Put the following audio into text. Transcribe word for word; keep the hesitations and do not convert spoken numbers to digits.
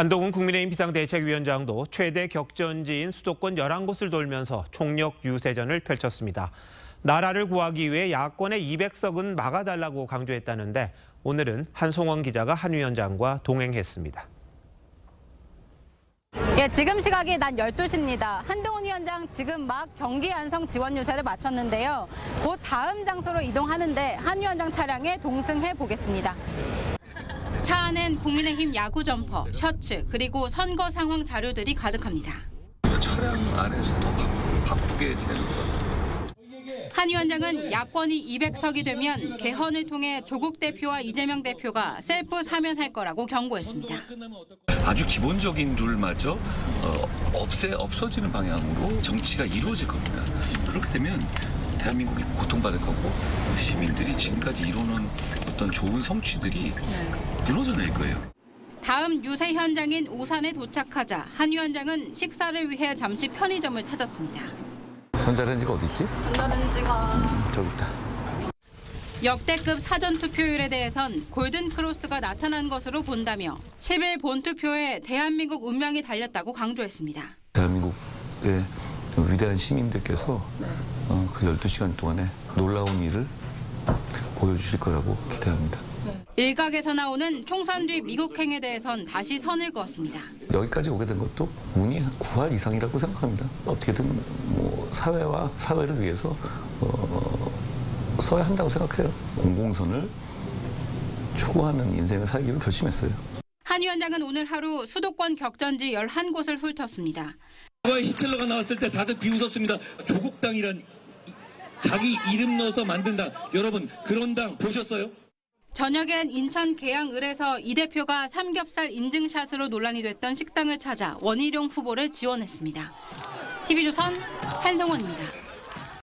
한동훈 국민의힘 비상대책위원장도 최대 격전지인 수도권 열한 곳을 돌면서 총력 유세전을 펼쳤습니다. 나라를 구하기 위해 야권의 이백 석은 막아달라고 강조했다는데 오늘은 한송원 기자가 한 위원장과 동행했습니다. 예, 지금 시각이 낮 열두 시입니다. 한동훈 위원장 지금 막 경기 안성 지원 유세를 마쳤는데요. 곧 다음 장소로 이동하는데 한 위원장 차량에 동승해 보겠습니다. 차 안엔 국민의힘 야구 점퍼, 셔츠, 그리고 선거 상황 자료들이 가득합니다. 차량 안에서 더 바쁘게 지내는 것 같습니다. 한 위원장은 야권이 이백 석이 되면 개헌을 통해 조국 대표와 이재명 대표가 셀프 사면할 거라고 경고했습니다. 아주 기본적인 룰마저 어, 없애, 없어지는 방향으로 정치가 이루어질 겁니다. 그렇게 되면 대한민국이 고통받을 거고 시민들이 지금까지 이뤄놓은 어떤 좋은 성취들이 무너져낼 거예요. 다음 유세 현장인 오산에 도착하자 한 위원장은 식사를 위해 잠시 편의점을 찾았습니다. 전자레인지가 어디 있지? 전자레인지가 음, 저기 있다. 역대급 사전 투표율에 대해선 골든 크로스가 나타난 것으로 본다며 십 일 본 투표에 대한민국 운명이 달렸다고 강조했습니다. 대한민국의 위대한 시민들께서 그 열두 시간 동안에 놀라운 일을 보여주실 거라고 기대합니다. 일각에서 나오는 총선 뒤 미국행에 대해선 다시 선을 그었습니다. 여기까지 오게 된 것도 운이 구할 이상이라고 생각합니다. 어떻게든 뭐 사회와 사회를 위해서 어, 써야 한다고 생각해요. 공공선을 추구하는 인생을 살기로 결심했어요. 한 위원장은 오늘 하루 수도권 격전지 열한 곳을 훑었습니다. 히틀러가 나왔을 때 다들 비웃었습니다. 조국당이란 자기 이름 넣어서 만든 당. 여러분 그런 당 보셨어요? 저녁엔 인천 계양을에서 이 대표가 삼겹살 인증샷으로 논란이 됐던 식당을 찾아 원희룡 후보를 지원했습니다. 티비조선 한성원입니다.